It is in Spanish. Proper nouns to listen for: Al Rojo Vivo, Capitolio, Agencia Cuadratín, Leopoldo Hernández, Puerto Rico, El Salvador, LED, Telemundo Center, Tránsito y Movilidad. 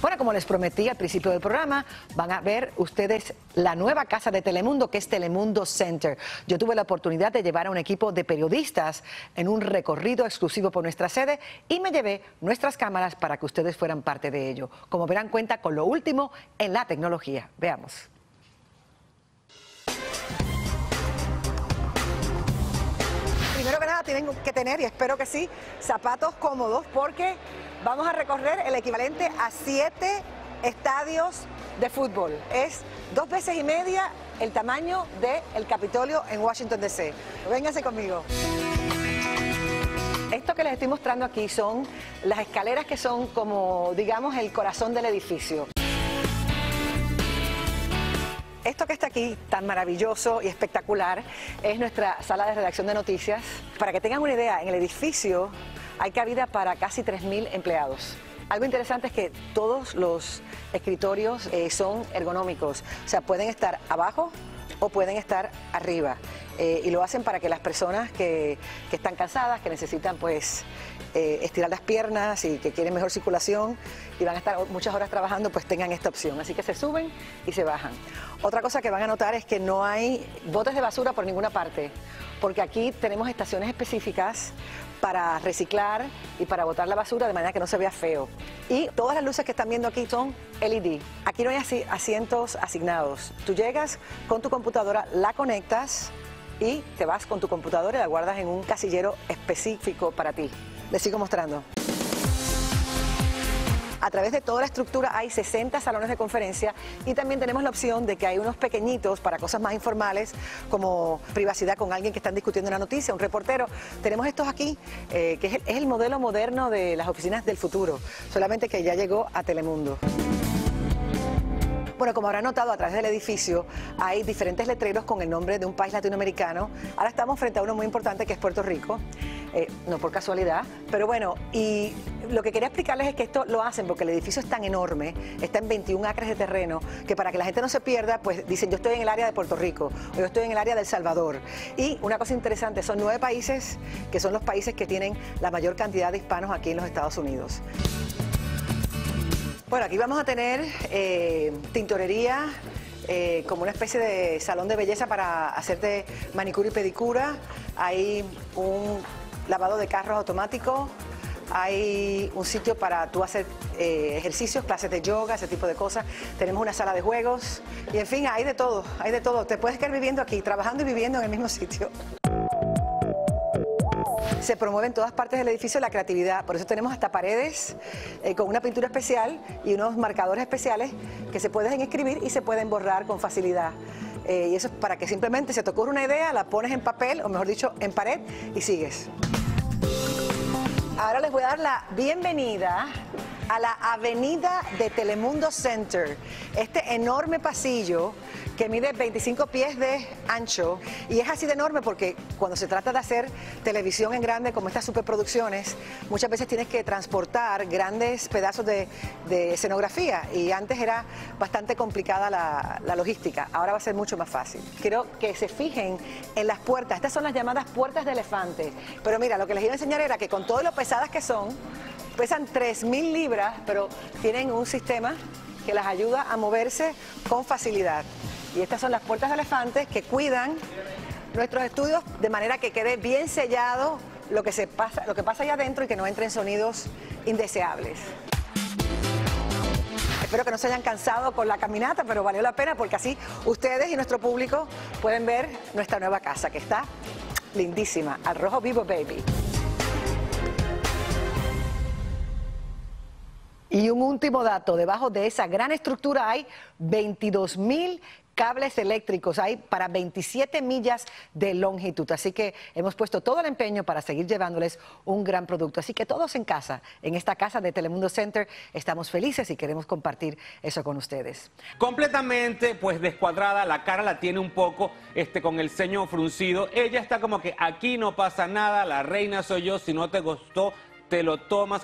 Bueno, como les prometí al principio del programa, van a ver ustedes la nueva casa de Telemundo, que es Telemundo Center. Yo tuve la oportunidad de llevar a un equipo de periodistas en un recorrido exclusivo por nuestra sede y me llevé nuestras cámaras para que ustedes fueran parte de ello. Como verán, cuenta con lo último en la tecnología. Veamos. Primero que nada tienen que tener, y espero que sí, zapatos cómodos, porque vamos a recorrer el equivalente a 7 estadios de fútbol. Es 2,5 veces el tamaño del Capitolio en Washington, D.C. Vénganse conmigo. Esto que les estoy mostrando aquí son las escaleras que son como, digamos, el corazón del edificio. Esto que está aquí, tan maravilloso y espectacular, es nuestra sala de redacción de noticias. Para que tengan una idea, en el edificio hay cabida para casi 3,000 empleados. Algo interesante es que todos los escritorios son ergonómicos, o sea, pueden estar abajo o pueden estar arriba. Y lo hacen para que las personas que están cansadas, que necesitan pues estirar las piernas y que quieren mejor circulación y van a estar muchas horas trabajando, pues tengan esta opción. Así que se suben y se bajan. Otra cosa que van a notar es que no hay botes de basura por ninguna parte, porque aquí tenemos estaciones específicas para reciclar y para botar la basura de manera que no se vea feo. Y todas las luces que están viendo aquí son LED. Aquí no hay asientos asignados. Tú llegas con tu computadora, la conectas y te vas con tu computadora y la guardas en un casillero específico para ti. Les sigo mostrando. A través de toda la estructura hay 60 salones de conferencia y también tenemos la opción de que hay unos pequeñitos para cosas más informales, como privacidad con alguien que están discutiendo una noticia, un reportero. Tenemos estos aquí, que es el modelo moderno de las oficinas del futuro, solamente que ya llegó a Telemundo. Bueno, como habrán notado, a través del edificio hay diferentes letreros con el nombre de un país latinoamericano. Ahora estamos frente a uno muy importante, que es Puerto Rico, no por casualidad, pero bueno, y lo que quería explicarles es que esto lo hacen porque el edificio es tan enorme, está en 21 acres de terreno, que para que la gente no se pierda, pues dicen yo estoy en el área de Puerto Rico, o yo estoy en el área de El Salvador. Y una cosa interesante, son 9 países que son los países que tienen la mayor cantidad de hispanos aquí en los Estados Unidos. Bueno, aquí vamos a tener tintorería, como una especie de salón de belleza para hacerte manicura y pedicura. Hay un lavado de carros automático, hay un sitio para tú hacer ejercicios, clases de yoga, ese tipo de cosas. Tenemos una sala de juegos y en fin, hay de todo, hay de todo. Te puedes quedar viviendo aquí, trabajando y viviendo en el mismo sitio. Se promueve en todas partes del edificio la creatividad, por eso tenemos hasta paredes con una pintura especial y unos marcadores especiales que se pueden escribir y se pueden borrar con facilidad. Y eso es para que simplemente se te ocurre una idea, la pones en papel, o mejor dicho, en pared, y sigues. Ahora les voy a dar la bienvenida a la avenida de Telemundo Center, este enorme pasillo que mide 25 pies de ancho, y es así de enorme porque cuando se trata de hacer televisión en grande como estas superproducciones, muchas veces tienes que transportar grandes pedazos de escenografía, y antes era bastante complicada la logística, ahora va a ser mucho más fácil. Quiero que se fijen en las puertas, estas son las llamadas puertas de elefante, pero mira, lo que les iba a enseñar era que con todo lo pesadas que son, pesan 3,000 libras, pero tienen un sistema que las ayuda a moverse con facilidad. Y estas son las puertas de elefantes que cuidan nuestros estudios de manera que quede bien sellado lo que pasa allá adentro y que no entren sonidos indeseables. Espero que no se hayan cansado con la caminata, pero valió la pena porque así ustedes y nuestro público pueden ver nuestra nueva casa, que está lindísima. Al rojo vivo, baby. Y un último dato, debajo de esa gran estructura hay 22,000 cables eléctricos, hay para 27 millas de longitud. Así que hemos puesto todo el empeño para seguir llevándoles un gran producto. Así que todos en casa, en esta casa de Telemundo Center, estamos felices y queremos compartir eso con ustedes. Completamente pues descuadrada, la cara la tiene un poco con el ceño fruncido. Ella está como que aquí no pasa nada, la reina soy yo, si no te gustó, te lo tomas.